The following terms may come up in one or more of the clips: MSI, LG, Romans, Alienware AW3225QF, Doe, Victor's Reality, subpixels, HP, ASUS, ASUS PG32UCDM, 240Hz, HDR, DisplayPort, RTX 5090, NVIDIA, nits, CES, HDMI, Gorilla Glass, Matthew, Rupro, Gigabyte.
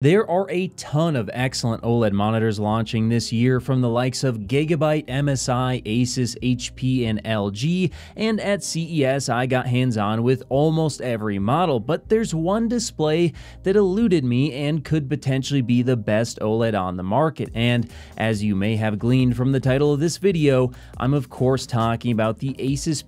There are a ton of excellent OLED monitors launching this year from the likes of Gigabyte, MSI, ASUS, HP, and LG, and at CES I got hands-on with almost every model, but there's one display that eluded me and could potentially be the best OLED on the market, and as you may have gleaned from the title of this video, I'm of course talking about the ASUS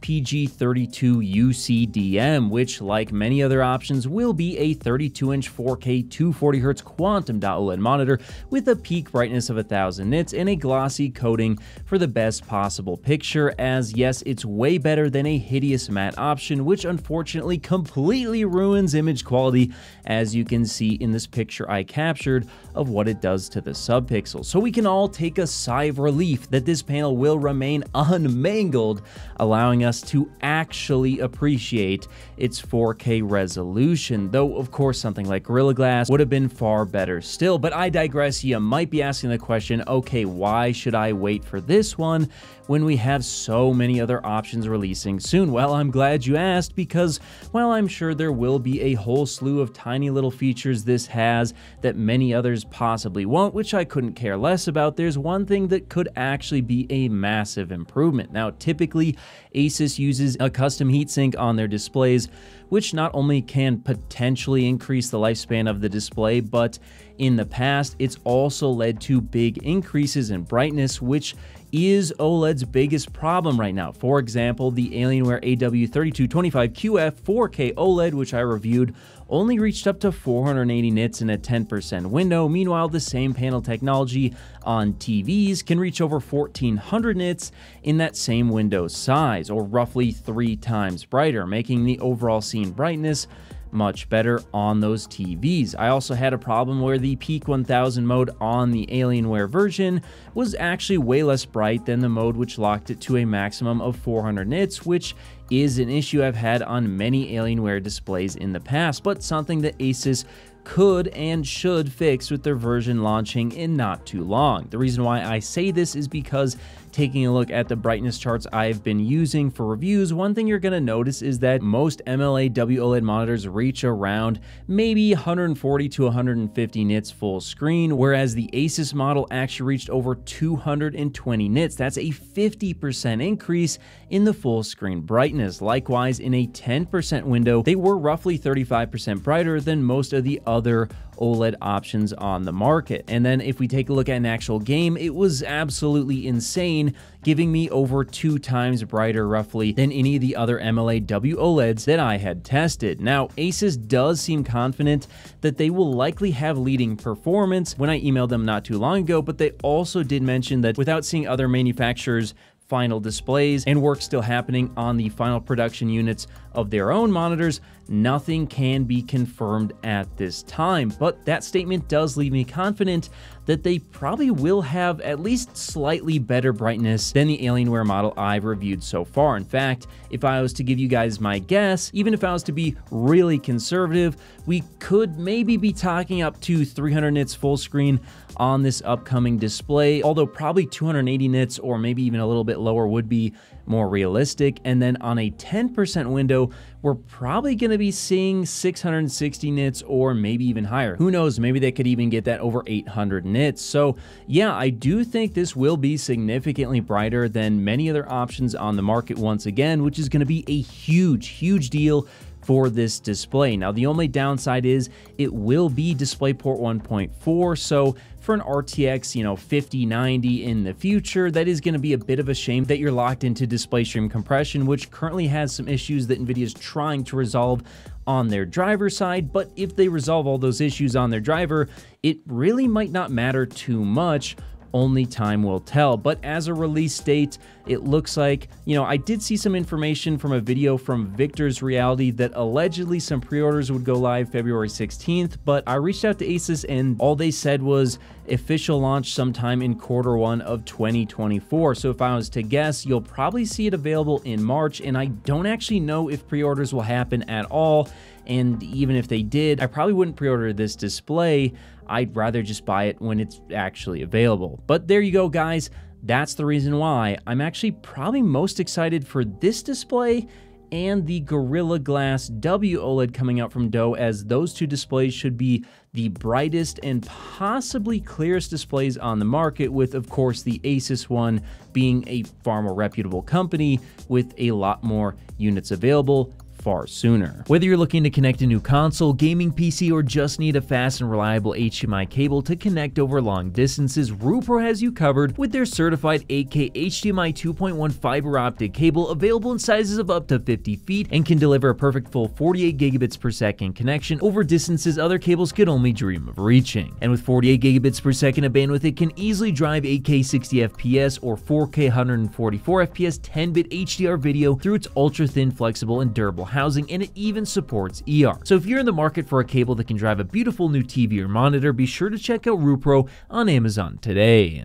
PG32UCDM, which like many other options will be a 32-inch 4K 240Hz quantum dot OLED monitor with a peak brightness of 1000 nits and a glossy coating for the best possible picture, as yes, it's way better than a hideous matte option, which unfortunately completely ruins image quality, as you can see in this picture I captured of what it does to the subpixels. So we can all take a sigh of relief that this panel will remain unmangled, allowing us to actually appreciate its 4K resolution, though of course something like Gorilla Glass would have been far better still. But I digress. You might be asking the question, okay, why should I wait for this one when we have so many other options releasing soon? Well, I'm glad you asked, because while I'm sure there will be a whole slew of tiny little features this has that many others possibly won't, which I couldn't care less about, there's one thing that could actually be a massive improvement. Now, typically ASUS uses a custom heatsink on their displays, which not only can potentially increase the lifespan of the display, but in the past, it's also led to big increases in brightness, which is OLED's biggest problem right now. For example, the Alienware AW3225QF 4K OLED, which I reviewed, only reached up to 480 nits in a 10% window. Meanwhile, the same panel technology on TVs can reach over 1400 nits in that same window size, or roughly 3 times brighter, making the overall scene brightness much better on those TVs. I also had a problem where the peak 1000 mode on the Alienware version was actually way less bright than the mode which locked it to a maximum of 400 nits, which is an issue I've had on many Alienware displays in the past, but something that ASUS could and should fix with their version launching in not too long. The reason why I say this is because taking a look at the brightness charts I've been using for reviews, one thing you're going to notice is that most MLAW OLED monitors reach around maybe 140 to 150 nits full screen, whereas the ASUS model actually reached over 220 nits. That's a 50% increase in the full screen brightness. Likewise, in a 10% window, they were roughly 35% brighter than most of the other OLED options on the market. And then if we take a look at an actual game, it was absolutely insane, giving me over 2 times brighter roughly than any of the other MLAW OLEDs that I had tested. Now, ASUS does seem confident that they will likely have leading performance when I emailed them not too long ago, but they also did mention that without seeing other manufacturers final displays and work still happening on the final production units of their own monitors, nothing can be confirmed at this time. But that statement does leave me confident that they probably will have at least slightly better brightness than the Alienware model I've reviewed so far. In fact, if I was to give you guys my guess, even if I was to be really conservative, we could maybe be talking up to 300 nits full screen on this upcoming display, although probably 280 nits or maybe even a little bit lower would be more realistic. And then on a 10% window, we're probably going to be seeing 660 nits or maybe even higher. Who knows, maybe they could even get that over 800 nits. So yeah, I do think this will be significantly brighter than many other options on the market once again, which is going to be a huge, huge deal for this display. Now, the only downside is it will be DisplayPort 1.4, so for an RTX, 5090 in the future, that is going to be a bit of a shame that you're locked into display stream compression, which currently has some issues that NVIDIA is trying to resolve on their driver side. But if they resolve all those issues on their driver, it really might not matter too much. Only time will tell. But as a release date, it looks like, I did see some information from a video from Victor's Reality that allegedly some pre-orders would go live February 16th, but I reached out to ASUS and all they said was official launch sometime in Q1 of 2024. So if I was to guess, you'll probably see it available in March, and I don't actually know if pre-orders will happen at all. And even if they did, I probably wouldn't pre-order this display. I'd rather just buy it when it's actually available. But there you go, guys. That's the reason why I'm actually probably most excited for this display and the Gorilla Glass W OLED coming out from Doe, as those two displays should be the brightest and possibly clearest displays on the market, with of course the ASUS one being a far more reputable company with a lot more units available far sooner. Whether you're looking to connect a new console, gaming PC, or just need a fast and reliable HDMI cable to connect over long distances, Rupro has you covered with their certified 8K HDMI 2.1 fiber optic cable, available in sizes of up to 50 feet and can deliver a perfect full 48 gigabits per second connection over distances other cables could only dream of reaching. And with 48 gigabits per second of bandwidth, it can easily drive 8K 60 FPS or 4K 144 FPS 10-bit HDR video through its ultra-thin, flexible, and durable housing, and it even supports ER. So if you're in the market for a cable that can drive a beautiful new TV or monitor, be sure to check out Rupro on Amazon today.